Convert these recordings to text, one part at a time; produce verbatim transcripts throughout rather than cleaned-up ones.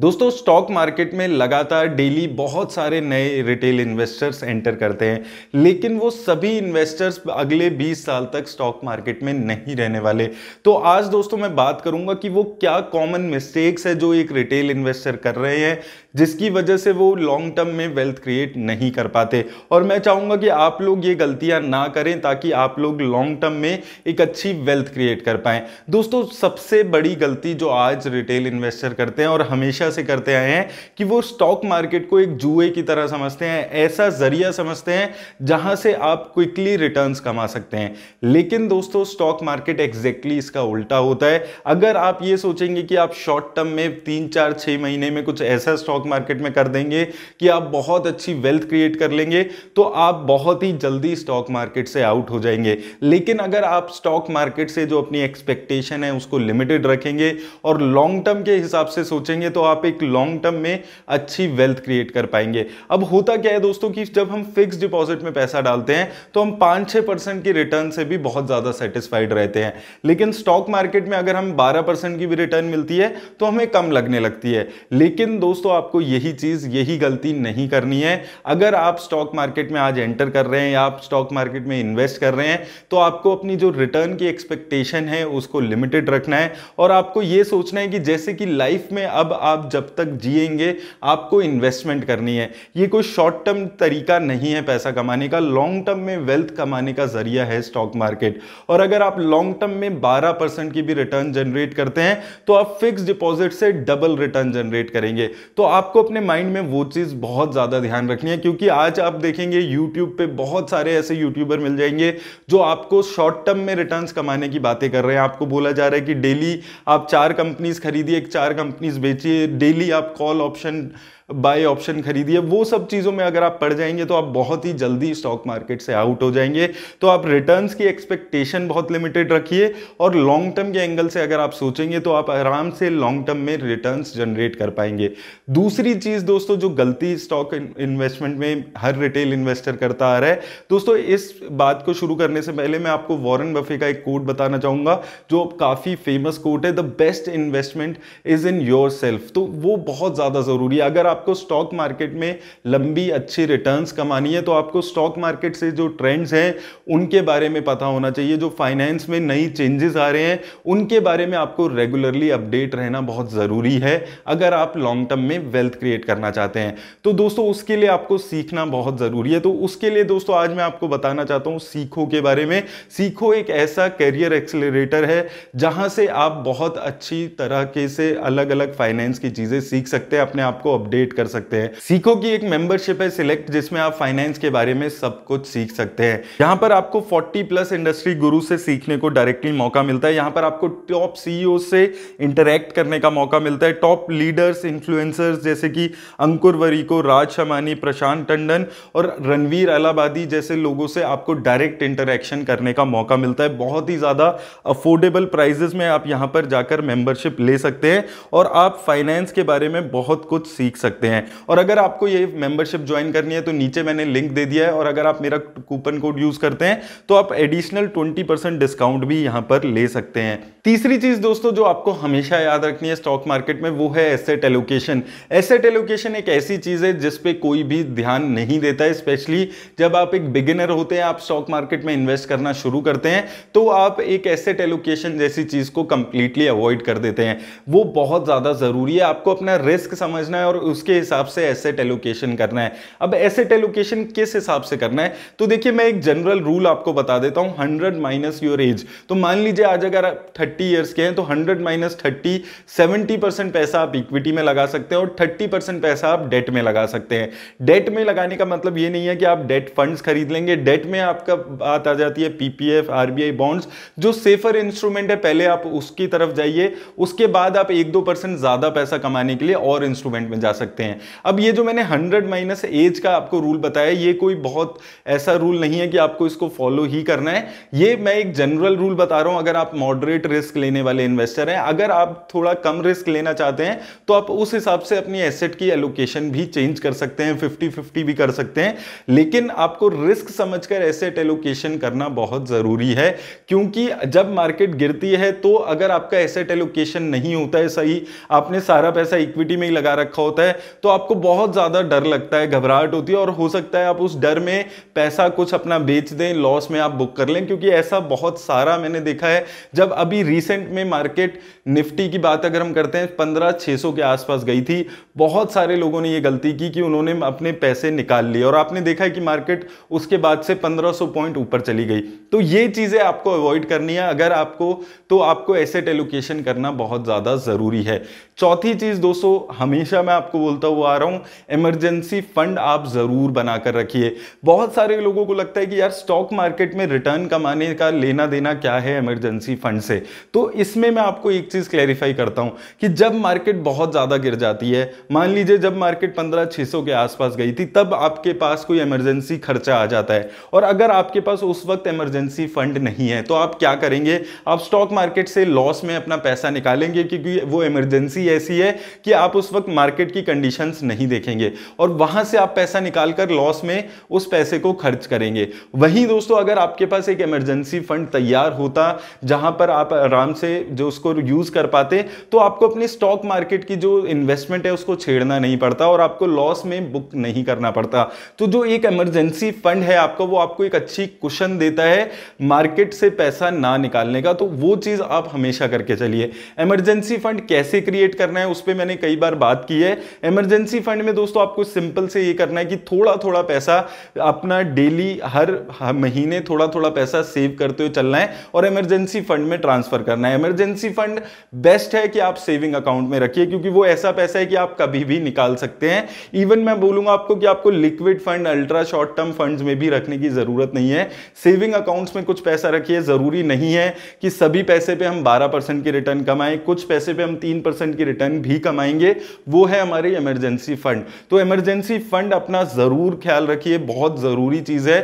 दोस्तों stock market में लगातार डेली बहुत सारे नए रिटेल इन्वेस्टर्स एंटर करते हैं, लेकिन वो सभी इन्वेस्टर्स अगले बीस साल तक स्टॉक मार्केट में नहीं रहने वाले। तो आज दोस्तों मैं बात करूंगा कि वो क्या कॉमन मिस्टेक्स है जो एक रिटेल इन्वेस्टर कर रहे हैं जिसकी वजह से वो लॉन्ग टर्म में वेल्थ क्रिएट नहीं कर पाते, और मैं चाहूँगा कि आप लोग ये गलतियाँ ना करें ताकि आप लोग लॉन्ग टर्म में एक अच्छी वेल्थ क्रिएट कर पाएँ। दोस्तों सबसे बड़ी गलती जो आज रिटेल इन्वेस्टर करते हैं और हमेशा से करते आए हैं कि वो स्टॉक मार्केट को एक जुए की तरह समझते हैं, ऐसा जरिया समझते हैं जहां से आप क्विकली रिटर्न्स कमा सकते हैं। लेकिन दोस्तों स्टॉक मार्केट एग्जैक्टली इसका उल्टा होता है। अगर आप ये सोचेंगे कि आप शॉर्ट टर्म में तीन चार छह महीने में कुछ ऐसा स्टॉक मार्केट में कर देंगे कि आप बहुत अच्छी वेल्थ क्रिएट कर लेंगे, तो आप बहुत ही जल्दी स्टॉक मार्केट से आउट हो जाएंगे। लेकिन अगर आप स्टॉक मार्केट से जो अपनी एक्सपेक्टेशन है उसको लिमिटेड रखेंगे और लॉन्ग टर्म के हिसाब से सोचेंगे तो आप आप एक लॉन्ग टर्म में अच्छी वेल्थ क्रिएट कर पाएंगे। अब होता क्या है दोस्तों कि जब हम फिक्स्ड डिपॉजिट में पैसा डालते हैं तो हम पाँच छह परसेंट की रिटर्न से भी बहुत ज्यादा सेटिस्फाइड रहते हैं, लेकिन स्टॉक मार्केट में अगर हम बारह परसेंट की भी रिटर्न मिलती है तो हमें कम लगने लगती है। लेकिन दोस्तों आपको यही चीज यही गलती नहीं करनी है। अगर आप स्टॉक मार्केट में आज एंटर कर रहे हैं या आप स्टॉक मार्केट में इन्वेस्ट कर रहे हैं तो आपको अपनी जो रिटर्न की एक्सपेक्टेशन है उसको लिमिटेड रखना है, और आपको यह सोचना है कि जैसे कि लाइफ में अब आप जब तक जिएंगे आपको इन्वेस्टमेंट करनी है। ये कोई शॉर्ट टर्म तरीका नहीं है पैसा कमाने का, लॉन्ग टर्म में वेल्थ कमाने का जरिया है स्टॉक मार्केट। और अगर आप लॉन्ग टर्म में बारह परसेंट की भी रिटर्न जनरेट करते हैं तो आप फिक्स्ड डिपॉजिट से डबल रिटर्न जनरेट करेंगे। तो आपको अपने माइंड में वो चीज बहुत ज्यादा ध्यान रखनी है, क्योंकि आज आप देखेंगे यूट्यूब पे बहुत सारे ऐसे यूट्यूबर मिल जाएंगे जो आपको शॉर्ट टर्म में रिटर्न कमाने की बातें कर रहे हैं। आपको बोला जा रहा है कि डेली आप चार कंपनीज खरीदिए, चार कंपनीज बेचिए, डेली आप कॉल ऑप्शन बाय ऑप्शन खरीदिए। वो सब चीज़ों में अगर आप पड़ जाएंगे तो आप बहुत ही जल्दी स्टॉक मार्केट से आउट हो जाएंगे। तो आप रिटर्न्स की एक्सपेक्टेशन बहुत लिमिटेड रखिए, और लॉन्ग टर्म के एंगल से अगर आप सोचेंगे तो आप आराम से लॉन्ग टर्म में रिटर्न्स जनरेट कर पाएंगे। दूसरी चीज़ दोस्तों जो गलती स्टॉक इन्वेस्टमेंट में हर रिटेल इन्वेस्टर करता आ रहा है, दोस्तों इस बात को शुरू करने से पहले मैं आपको वॉरेन बफे का एक कोट बताना चाहूँगा जो काफ़ी फेमस कोट है, the best investment is in yourself. तो वो बहुत ज़्यादा ज़रूरी है। अगर आपको स्टॉक मार्केट में लंबी अच्छी रिटर्न्स कमानी है तो आपको स्टॉक मार्केट से जो ट्रेंड्स हैं उनके बारे में पता होना चाहिए, जो फाइनेंस में नई चेंजेस आ रहे हैं उनके बारे में आपको रेगुलरली अपडेट रहना बहुत ज़रूरी है अगर आप लॉन्ग टर्म में वेल्थ क्रिएट करना चाहते हैं। तो दोस्तों उसके लिए आपको सीखना बहुत ज़रूरी है। तो उसके लिए दोस्तों आज मैं आपको बताना चाहता हूँ सीखो के बारे में। सीखो एक ऐसा करियर एक्सेलरेटर है जहाँ से आप बहुत अच्छी तरह के से अलग अलग फाइनेंस की चीज़ें सीख सकते हैं, अपने आप को अपडेट कर सकते हैं। सीखो की एक मेंबरशिप है सिलेक्ट, जिसमें आप फाइनेंस के बारे में सब कुछ सीख सकते हैं। यहां पर आपको चालीस प्लस इंडस्ट्री गुरु से सीखने को डायरेक्टली मौका मिलता है। यहां पर आपको टॉप सीईओ से इंटरेक्ट करने का मौका मिलता है, टॉप लीडर्स इन्फ्लुएंसर्स जैसे कि अंकुर वरीको, राज शमानी, प्रशांत टंडन और रणवीर अलाबादी जैसे लोगों से आपको डायरेक्ट इंटरेक्शन करने का मौका मिलता है। बहुत ही ज्यादा अफोर्डेबल प्राइजेस में आप यहां पर जाकर मेंबरशिप ले सकते हैं और आप फाइनेंस के बारे में बहुत कुछ सीख सकते हैं। और अगर आपको ये मेंबरशिप ज्वाइन करनी है तो नीचे मैंने लिंक दे दिया है, और अगर आप मेरा कूपन कोड यूज करते हैं तो आप एडिशनल बीस परसेंट डिस्काउंट भी यहां पर ले सकते हैं। तीसरी चीज दोस्तों जो आपको हमेशा याद रखनी है स्टॉक मार्केट में वो है एसेट एलोकेशन। एसेट एलोकेशन एक ऐसी चीज है जिसपे कोई भी ध्यान नहीं देता है, स्पेशली जब आप एक बिगिनर होते हैं, आप स्टॉक मार्केट में इन्वेस्ट करना शुरू करते हैं तो आप एक एसेट एलोकेशन जैसी चीज को कंप्लीटली अवॉइड कर देते हैं। वो बहुत ज्यादा जरूरी है। आपको अपना रिस्क समझना है और उसके हिसाब से एसेट एलोकेशन करना है। अब एसेट एलोकेशन किस हिसाब से करना है तो देखिए मैं एक जनरल रूल आपको बता देता हूं, हंड्रेड माइनस योर एज। तो मान लीजिए आज अगर आप तीस इयर्स के हैं तो हंड्रेड माइनस थर्टी सत्तर परसेंट पैसा आप इक्विटी में लगा सकते हैं और तीस परसेंट पैसा आप डेट में लगा सकते हैं। डेट में लगाने का मतलब यह नहीं है कि आप डेट फंड्स खरीद लेंगे। डेट में आपका बात आ जाती है पीपीएफ, आरबीआई बॉन्ड्स, जो सेफर इंस्ट्रूमेंट है पहले आप उसकी तरफ जाइए, उसके बाद आप एक दो परसेंट ज्यादा पैसा कमाने के लिए और इंस्ट्रूमेंट में जा सकते हैं। सकते हैं। अब ये जो मैंने हंड्रेड माइनस एज का आपको रूल बताया, ये कोई बहुत ऐसा रूल नहीं है कि आपको इसको फॉलो ही करना है, ये मैं एक जनरल रूल बता रहा हूं अगर आप मॉडरेट रिस्क लेने वाले इन्वेस्टर हैं। अगर आप थोड़ा कम रिस्क लेना चाहते हैं तो आप उस हिसाब से अपनी एसेट की एलोकेशन भी चेंज कर सकते हैं, फिफ्टी फिफ्टी भी कर सकते हैं, लेकिन आपको रिस्क समझकर एसेट एलोकेशन करना बहुत जरूरी है, क्योंकि जब मार्केट गिरती है तो अगर आपका एसेट एलोकेशन नहीं होता है सही, आपने सारा पैसा इक्विटी में ही लगा रखा होता है, तो आपको बहुत ज्यादा डर लगता है, घबराहट होती है, और हो सकता है आप उस डर में पैसा कुछ अपना बेच दें, लॉस में आप बुक कर लें, क्योंकि ऐसा बहुत सारा मैंने देखा है। जब अभी रिसेंट में मार्केट, निफ्टी की बात अगर हम करते हैं, पंद्रह छह सौ के आसपास गई थी, बहुत सारे लोगों ने यह गलती की कि उन्होंने अपने पैसे निकाल लिए, और आपने देखा कि मार्केट उसके बाद से पंद्रह सौ पॉइंट ऊपर चली गई। तो ये चीजें आपको अवॉइड करनी है अगर आपको, तो आपको एसेट एलोकेशन करना बहुत ज्यादा जरूरी है। चौथी चीज दोस्तों, हमेशा मैं आपको बोलता हुआ आ रहा हूं, इमरजेंसी फंड आप जरूर बनाकर रखिए। बहुत सारे लोगों को लगता है कि यार स्टॉक मार्केट में रिटर्न कमाने का लेना देना क्या है इमरजेंसी फंड से, तो इसमें मैं आपको एक चीज क्लैरिफाई करता हूं कि जब मार्केट बहुत ज्यादा गिर जाती है, मान लीजिए जब मार्केट पंद्रह छह सौ के आसपास गई थी, तब आपके पास कोई इमरजेंसी खर्चा आ जाता है, और अगर आपके पास उस वक्त इमरजेंसी फंड नहीं है तो आप क्या करेंगे, आप स्टॉक मार्केट से लॉस में अपना पैसा निकालेंगे, क्योंकि वो इमरजेंसी ऐसी है कि आप उस वक्त मार्केट की कंडीशंस नहीं देखेंगे, और वहां से आप पैसा निकालकर लॉस में उस पैसे को खर्च करेंगे। वहीं दोस्तों अगर आपके पास एक इमरजेंसी फंड तैयार होता जहां पर आप आराम से जो उसको यूज कर पाते, तो आपको अपने स्टॉक मार्केट की जो इन्वेस्टमेंट है उसको छेड़ना नहीं पड़ता और आपको लॉस में बुक नहीं करना पड़ता। तो जो एक इमरजेंसी फंड है आपका, वो आपको एक अच्छी कुशन देता है मार्केट से पैसा ना निकालने का, तो वो चीज आप हमेशा करके चलिए। इमरजेंसी फंड कैसे क्रिएट करना है उस पर मैंने कई बार बात की है। इमरजेंसी फंड में दोस्तों आपको सिंपल से ये करना है कि थोड़ा थोड़ा पैसा अपना डेली हर महीने थोड़ा थोड़ा पैसा सेव करते हुए चलना है और इमरजेंसी फंड में ट्रांसफर करना है। इमरजेंसी फंड बेस्ट है कि आप सेविंग अकाउंट में रखिए, क्योंकि वो ऐसा पैसा है कि आप कभी भी निकाल सकते हैं। इवन मैं बोलूंगा आपको कि आपको liquid fund, ultra short term funds में भी रखने की जरूरत नहीं है। सेविंग अकाउंट्स में कुछ पैसा रखिए, जरूरी नहीं है कि सभी पैसे पे हम बारह परसेंट की रिटर्न कमाएं, कुछ पैसे पे हम तीन परसेंट की रिटर्न भी कमाएंगे, वो है हमारे इमरजेंसी फंड। तो इमरजेंसी फंड अपना जरूर ख्याल रखिए, बहुत जरूरी चीज है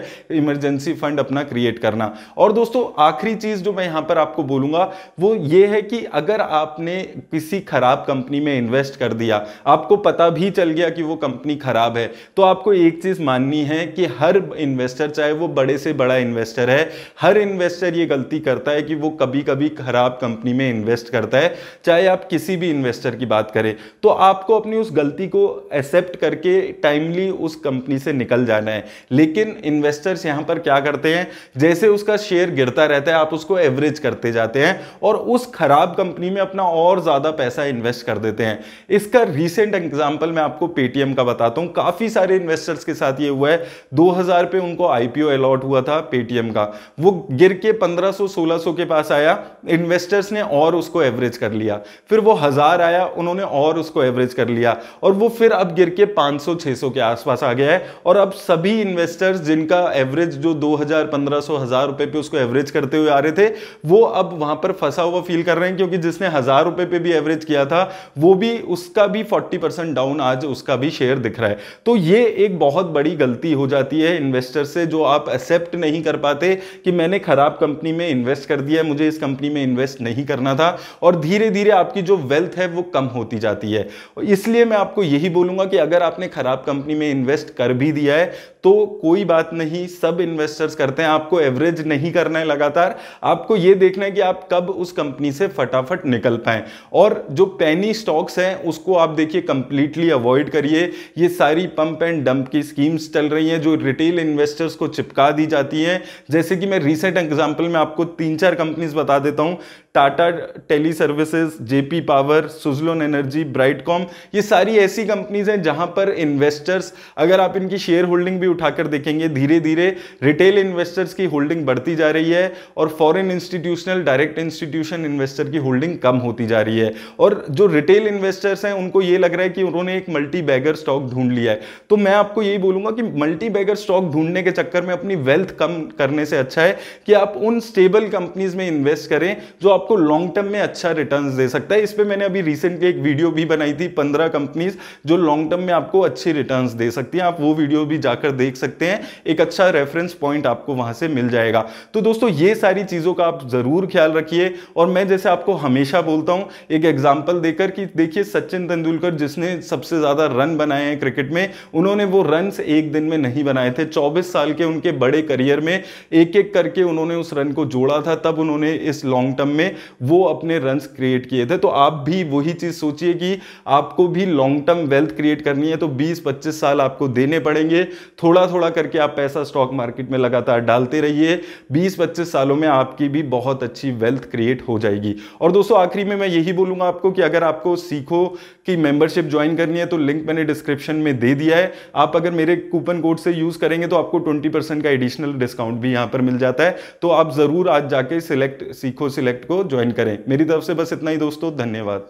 इमरजेंसी फंड अपना क्रिएट करना। और दोस्तों आखिरी चीज जो मैं यहां पर आपको बोलूंगा वो ये है कि अगर आपने किसी खराब कंपनी में इन्वेस्ट कर दिया, आपको पता भी चल गया कि वो कंपनी खराब है, तो आपको एक चीज माननी है कि हर इन्वेस्टर, चाहे वो बड़े से बड़ा इन्वेस्टर है, हर इन्वेस्टर ये गलती करता है कि वो कभी कभी खराब कंपनी में इन्वेस्ट करता है, चाहे आप किसी भी इन्वेस्टर की बात करें। तो आपको अपनी उस गलती को एक्सेप्ट करके टाइमली उस कंपनी से निकल जाना है। लेकिन इन्वेस्टर्स यहां पर क्या करते हैं, जैसे उसका शेयर गिरता रहता है आप उसको एवरेज करते जाते हैं और उस खराब कंपनी में अपना और ज्यादा पैसा इन्वेस्ट कर देते हैं। इसका रिसेंट एग्जाम्पल मैं आपको पेटीएम का बताता हूं। काफी सारे इन्वेस्टर्स के साथ ये हुआ है। दो हज़ार पे उनको आईपीओ अलॉट हुआ था पेटीएम का, वो गिर के पंद्रह सौ सोलह सौ के पास आया, इन्वेस्टर्स ने और उसको एवरेज कर लिया, फिर वो हजार आया, उन्होंने और उसको एवरेज कर लिया, और वो फिर अब गिर के पाँच सौ छह सौ के आसपास आ गया है। और अब सभी इन्वेस्टर्स जिनका एवरेज जो दो हज़ार पंद्रह सौ हज़ार रुपए पे उसको एवरेज करते हुए आ रहे थे, वो अब वहां पर फंसा हुआ फील कर रहे हैं, क्योंकि जिसने हजार रुपए पे भी एवरेज किया था वो भी, उसका भी फोर्टी परसेंट डाउन आज उसका भी शेयर दिख रहा है। तो ये एक बहुत बड़ी गलती हो जाती है इन्वेस्टर से, जो आप एक्सेप्ट नहीं कर पाते कि मैंने खराब कंपनी में इन्वेस्ट कर दिया है, मुझे इस कंपनी में इन्वेस्ट नहीं करना था, और धीरे धीरे आपकी जो वेल्थ है वो कम होती जाती है। इसलिए मैं आपको यही बोलूंगा कि अगर आपने खराब कंपनी में इन्वेस्ट कर भी दिया है तो कोई बात नहीं, सब इन्वेस्टर्स करते हैं, आपको एवरेज नहीं करना है लगातार, आपको यह देखना है कि आप कब उस कंपनी से फटाफट निकल पाए। और जो पैनी स्टॉक्स हैं उसको आप देखिए कंप्लीटली अवॉइड करिए। ये सारी पंप एंड डंप की स्कीम्स चल रही हैं जो रिटेल इन्वेस्टर्स को चिपका दी जाती हैं। जैसे कि मैं रिसेंट एग्जांपल में आपको तीन चार कंपनीज बता देता हूं, Tata tele services, JP power, Suzlon energy, Brightcom, ये सारी ऐसी कंपनीज हैं जहां पर इन्वेस्टर्स, अगर आप इनकी शेयर होल्डिंग भी उठाकर देखेंगे, धीरे धीरे रिटेल इन्वेस्टर्स की होल्डिंग बढ़ती जा रही है और foreign institutional, direct institution investor की होल्डिंग कम होती जा रही है। और जो रिटेल इन्वेस्टर्स हैं उनको ये लग रहा है कि उन्होंने एक मल्टी बैगर स्टॉक ढूंढ लिया है। तो मैं आपको यही बोलूंगा कि मल्टी बैगर स्टॉक ढूंढने के चक्कर में अपनी वेल्थ कम करने से अच्छा है कि आप उन स्टेबल कंपनीज में इन्वेस्ट करें जो आपको लॉन्ग टर्म में अच्छा रिटर्न्स दे सकता है। इस पे मैंने अभी रिसेंटली एक वीडियो भी बनाई थी, पंद्रह कंपनीज जो लॉन्ग टर्म में आपको अच्छे रिटर्न्स दे सकती हैं, आप वो वीडियो भी जाकर देख सकते हैं, एक अच्छा रेफरेंस पॉइंट आपको वहां से मिल जाएगा। तो दोस्तों ये सारी चीजों का आप जरूर ख्याल रखिए। और मैं जैसे आपको हमेशा बोलता हूं एक एग्जाम्पल देकर कि देखिए सचिन तेंदुलकर जिसने सबसे ज्यादा रन बनाए हैं क्रिकेट में, उन्होंने वो रन एक दिन में नहीं बनाए थे, चौबीस साल के उनके बड़े करियर में एक एक करके उन्होंने उस रन को जोड़ा था, तब उन्होंने इस लॉन्ग टर्म में वो अपने रन क्रिएट किए थे। तो आप भी वही चीज सोचिए कि आपको भी लॉन्ग टर्म वेल्थ क्रिएट करनी है तो बीस पच्चीस साल आपको देने पड़ेंगे, थोड़ा थोड़ा करके आप पैसा स्टॉक मार्केट में लगातार डालते रहिए, बीस पच्चीस सालों में आपकी भी बहुत अच्छी वेल्थ क्रिएट हो जाएगी। और दोस्तों आखिरी में मैं यही बोलूंगा आपको कि अगर आपको सीखो की मेंबरशिप ज्वाइन करनी है तो लिंक मैंने डिस्क्रिप्शन में दे दिया है, आप अगर मेरे कूपन कोड से यूज करेंगे तो आपको ट्वेंटी परसेंट का एडिशनल डिस्काउंट भी यहां पर मिल जाता है। तो आप जरूर आज जाके सिलेक्ट सीखो सिलेक्ट को ज्वाइन करें। मेरी तरफ से बस इतना ही दोस्तों, धन्यवाद।